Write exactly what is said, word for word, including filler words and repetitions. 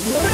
What?